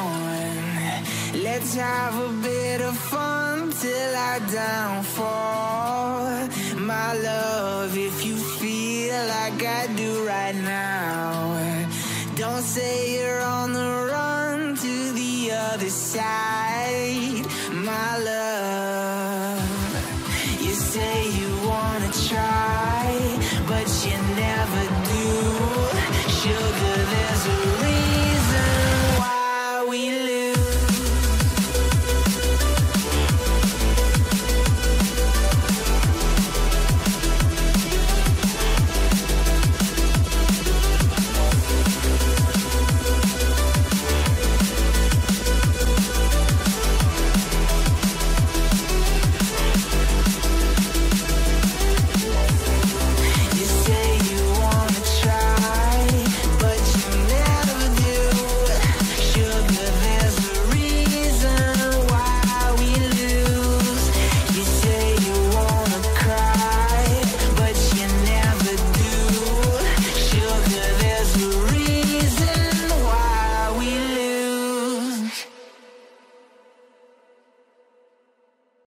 on. Let's have a bit of fun till I downfall. My love, if you feel like I do right now, don't say you're on the run to the other side. My love.